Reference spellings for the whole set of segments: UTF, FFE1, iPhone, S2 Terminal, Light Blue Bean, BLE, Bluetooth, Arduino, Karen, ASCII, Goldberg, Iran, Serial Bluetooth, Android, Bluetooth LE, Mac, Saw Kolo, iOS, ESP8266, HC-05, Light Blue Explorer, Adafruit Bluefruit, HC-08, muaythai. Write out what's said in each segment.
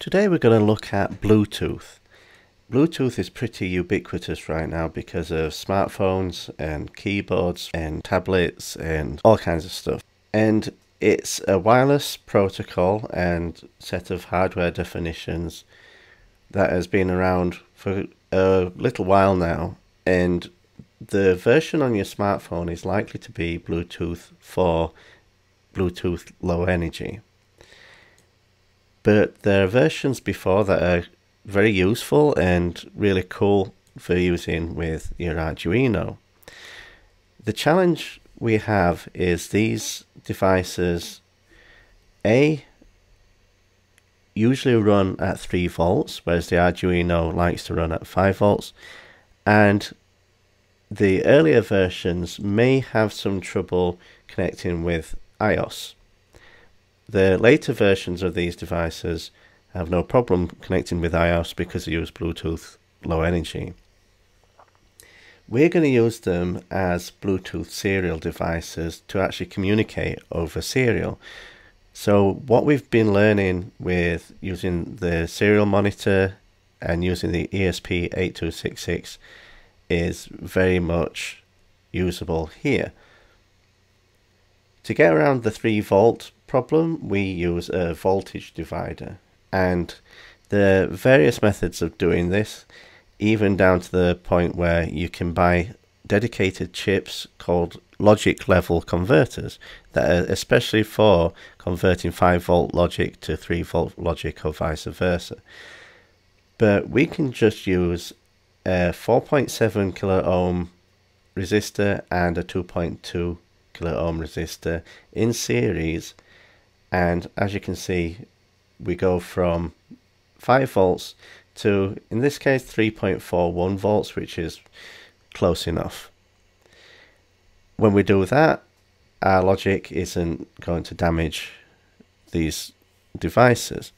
Today we're going to look at Bluetooth. Bluetooth is pretty ubiquitous right now because of smartphones and keyboards and tablets and all kinds of stuff. And it's a wireless protocol and set of hardware definitions that has been around for a little while now. And the version on your smartphone is likely to be Bluetooth 4, Bluetooth Low Energy. But there are versions before that are very useful and really cool for using with your Arduino. The challenge we have is these devices, A, usually run at 3 volts, whereas the Arduino likes to run at 5 volts. And the earlier versions may have some trouble connecting with iOS. The later versions of these devices have no problem connecting with iOS because they use Bluetooth Low Energy. We're going to use them as Bluetooth serial devices to actually communicate over serial. So what we've been learning with using the serial monitor and using the ESP8266 is very much usable here. To get around the 3 volt problem, we use a voltage divider, and there are various methods of doing this, even down to the point where you can buy dedicated chips called logic level converters that are especially for converting 5 volt logic to 3 volt logic or vice versa. But we can just use a 4.7 kilo ohm resistor and a 2.2 kilo ohm resistor in series, and as you can see, we go from 5 volts to, in this case, 3.41 volts, which is close enough. When we do that, our logic isn't going to damage these devices.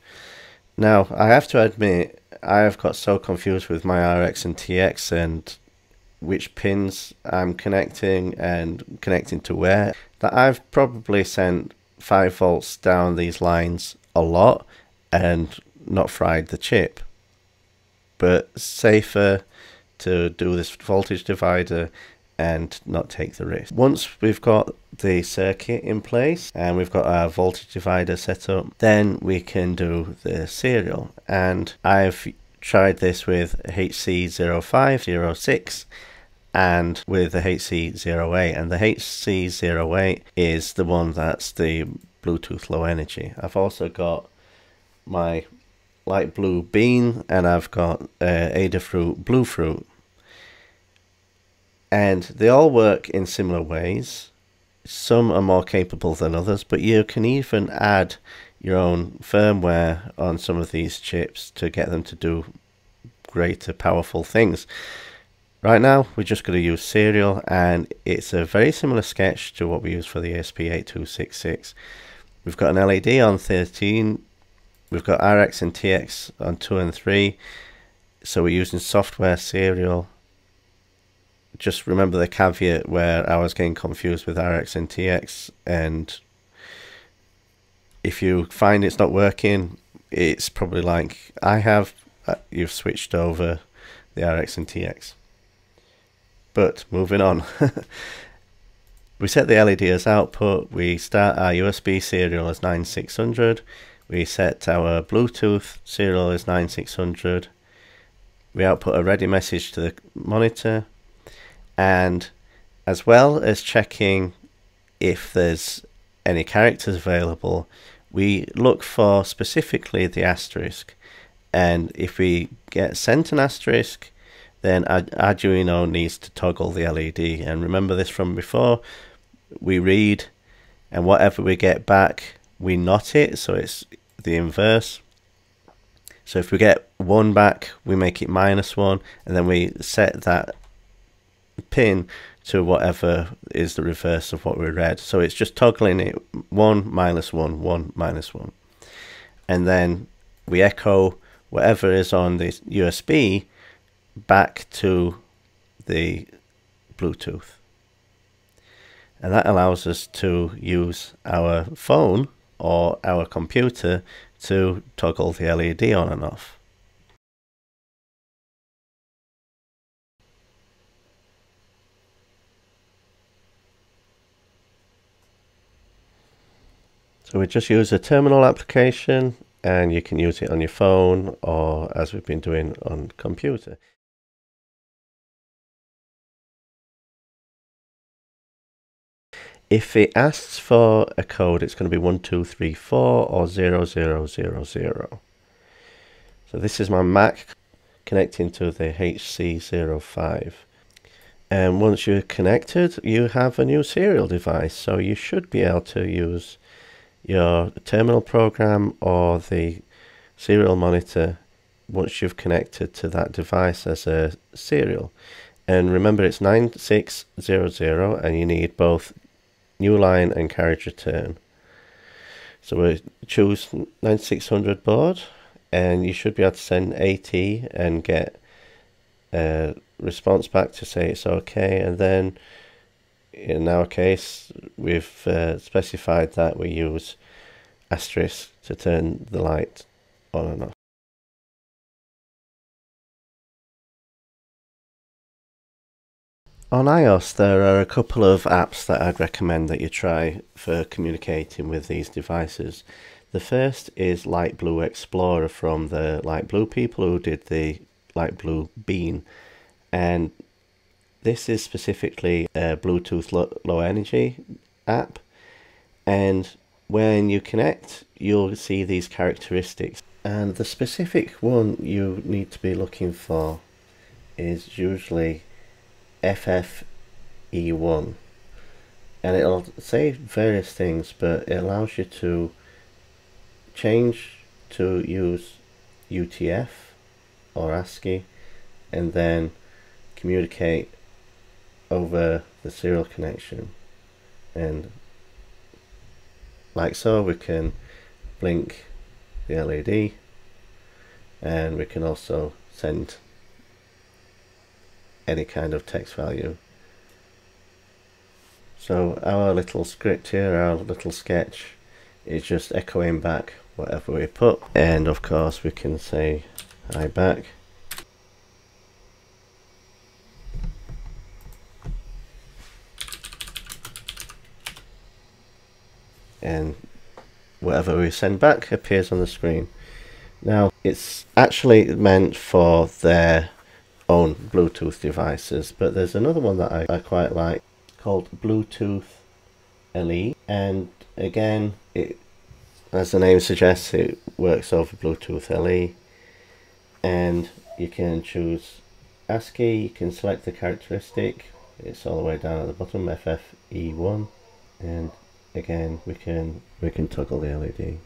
Now, I have to admit, I have got so confused with my RX and TX and which pins I'm connecting and connecting to where, that I've probably sent 5 volts down these lines a lot and not fried the chip. But safer to do this voltage divider and not take the risk. Once we've got the circuit in place and we've got our voltage divider set up, then we can do the serial. And I've tried this with HC-05, 06 and with the HC-08, and the HC-08 is the one that's the Bluetooth Low Energy. I've also got my Light Blue Bean, and I've got Adafruit Bluefruit, and they all work in similar ways. Some are more capable than others, but you can even add your own firmware on some of these chips to get them to do greater powerful things. Right now we're just going to use serial, and it's a very similar sketch to what we use for the ESP8266. We've got an LED on 13, we've got RX and TX on 2 and 3, so we're using software serial. Just remember the caveat where I was getting confused with RX and TX, and if you find it's not working, it's probably like I have, you've switched over the RX and TX. But moving on, we set the LED as output, we start our USB serial as 9600, we set our Bluetooth serial as 9600, we output a ready message to the monitor, and as well as checking if there's any characters available, we look for specifically the asterisk, and if we get sent an asterisk, then Arduino needs to toggle the LED. And remember this from before, we read, and whatever we get back, we not it, so it's the inverse. So if we get 1 back, we make it -1, and then we set that pin to whatever is the reverse of what we read. So it's just toggling it 1 -1, 1 -1. And then we echo whatever is on the USB back to the Bluetooth, and that allows us to use our phone or our computer to toggle the LED on and off. So we just use a terminal application, and you can use it on your phone or, as we've been doing, on computer. If it asks for a code, it's going to be 1234 or 0000. So this is my Mac connecting to the HC-05. And once you're connected, you have a new serial device. So you should be able to use your terminal program or the serial monitor once you've connected to that device as a serial. And remember, it's 9600, and you need both new line and carriage return. So we choose 9600 board, and you should be able to send 80 and get a response back to say it's okay. And then in our case, we've specified that we use asterisk to turn the light on and off. On iOS, there are a couple of apps that I'd recommend that you try for communicating with these devices. The first is Light Blue Explorer from the Light Blue people who did the Light Blue Bean. And this is specifically a Bluetooth low energy app. And when you connect, you'll see these characteristics. And the specific one you need to be looking for is usually FFE1, and it'll say various things, but it allows you to change to use UTF or ASCII and then communicate over the serial connection. And like so, we can blink the LED, and we can also send any kind of text value. So our little script here, our little sketch, is just echoing back whatever we put, and of course we can say hi back. And whatever we send back appears on the screen. Now, it's actually meant for their own Bluetooth devices, but there's another one that I quite like called Bluetooth LE, and again, it, as the name suggests, it works over Bluetooth LE, and you can choose ASCII, you can select the characteristic, it's all the way down at the bottom, FFE1, and again we can toggle the LED.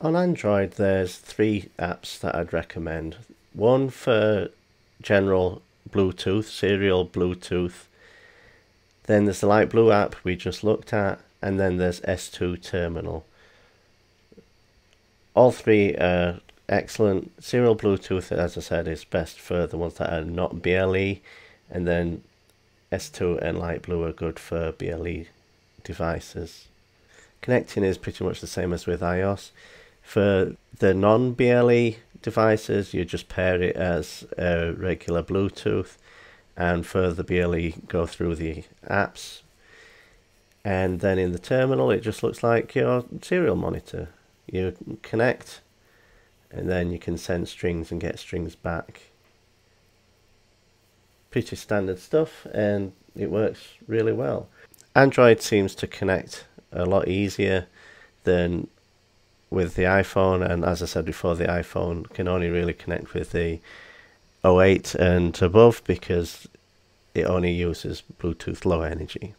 On Android, there's three apps that I'd recommend. One for general Bluetooth, Serial Bluetooth. Then there's the Light Blue app we just looked at, and then there's S2 Terminal. All three are excellent. Serial Bluetooth, as I said, is best for the ones that are not BLE, and then S2 and Light Blue are good for BLE devices. Connecting is pretty much the same as with iOS. For the non-BLE devices, you just pair it as a regular Bluetooth, and for the BLE, go through the apps. And then in the terminal, it just looks like your serial monitor. You connect, and then you can send strings and get strings back. Pretty standard stuff, and it works really well. Android seems to connect a lot easier than with the iPhone, and as I said before, the iPhone can only really connect with the 08 and above because it only uses Bluetooth low energy.